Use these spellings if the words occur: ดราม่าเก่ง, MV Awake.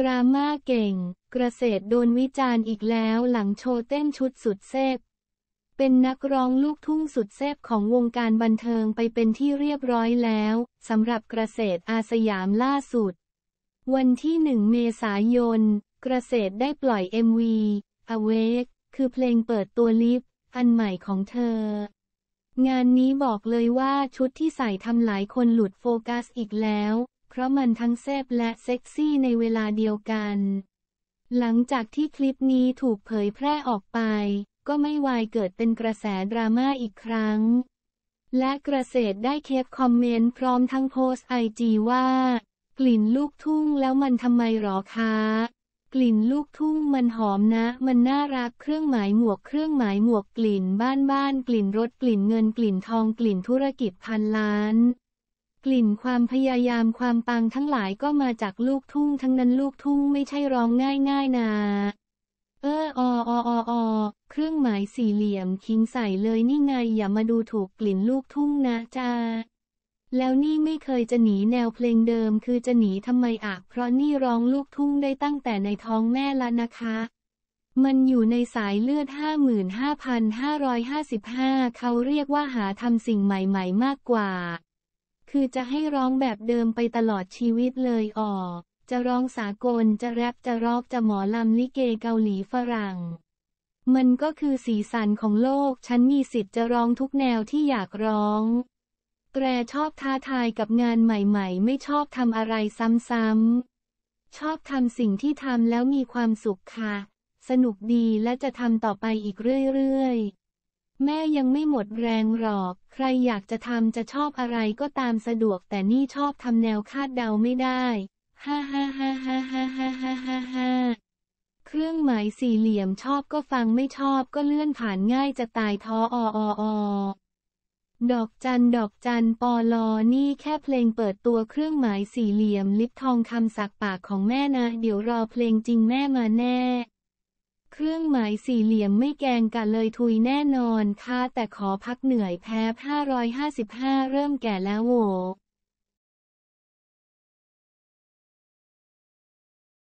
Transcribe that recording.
ดราม่าเก่งเกษตรโดนวิจารณ์อีกแล้วหลังโชว์เต้นชุดสุดแซ่บเป็นนักร้องลูกทุ่งสุดแซ่บของวงการบันเทิงไปเป็นที่เรียบร้อยแล้วสำหรับเกษตรอาสยามล่าสุดวันที่1 เมษายนเกษตรได้ปล่อย MV Awake คือเพลงเปิดตัวลิปอันใหม่ของเธองานนี้บอกเลยว่าชุดที่ใส่ทำหลายคนหลุดโฟกัสอีกแล้วเพราะมันทั้งแซ่บและเซ็กซี่ในเวลาเดียวกันหลังจากที่คลิปนี้ถูกเผยแพร่ออกไปก็ไม่วายเกิดเป็นกระแสดราม่าอีกครั้งและเกษตรได้เก็บคอมเมนต์พร้อมทั้งโพสต์ IG ว่ากลิ่นลูกทุ่งแล้วมันทำไมหรอคะกลิ่นลูกทุ่งมันหอมนะมันน่ารักเครื่องหมายหมวกเครื่องหมายหมวกกลิ่นบ้านกลิ่นรถกลิ่นเงินกลิ่นทองกลิ่นธุรกิจพันล้านกลิ่นความพยายามความปังทั้งหลายก็มาจากลูกทุ่งทั้งนั้นลูกทุ่งไม่ใช่ร้องง่ายๆนะเครื่องหมายสี่เหลี่ยมคิงใส่เลยนี่ไงอย่ามาดูถูกกลิ่นลูกทุ่งนะจ้าแล้วนี่ไม่เคยจะหนีแนวเพลงเดิมคือจะหนีทำไมอ่ะเพราะนี่ร้องลูกทุ่งได้ตั้งแต่ในท้องแม่ละนะคะมันอยู่ในสายเลือด 55,555 เขาเรียกว่าหาทำสิ่งใหม่ๆมากกว่าคือจะให้ร้องแบบเดิมไปตลอดชีวิตเลยอ๋อจะร้องสากลจะแรปจะร็อกจะหมอลำลิเกเกาหลีฝรั่งมันก็คือสีสันของโลกฉันมีสิทธิ์จะร้องทุกแนวที่อยากร้องแต่ชอบท้าทายกับงานใหม่ๆไม่ชอบทำอะไรซ้ำๆชอบทำสิ่งที่ทำแล้วมีความสุขค่ะสนุกดีและจะทำต่อไปอีกเรื่อยๆแม่ยังไม่หมดแรงหรอกใครอยากจะทำจะชอบอะไรก็ตามสะดวกแต่นี่ชอบทำแนวคาดเดาไม่ได้ฮ่าเครื่องหมายสี่เหลี่ยมชอบก็ฟังไม่ชอบก็เลื่อนผ่านง่ายจะตายท้อดอกจันดอกจันปลอนี่แค่เพลงเปิดตัวเครื่องหมายสี่เหลี่ยมลิปทองคำสักปากของแม่นะเดี๋ยวรอเพลงจริงแม่มาแน่เครื่องหมายสี่เหลี่ยมไม่แกงกะเลยทุยแน่นอนค่ะแต่ขอพักเหนื่อยแพ้555เริ่มแก่แล้วโว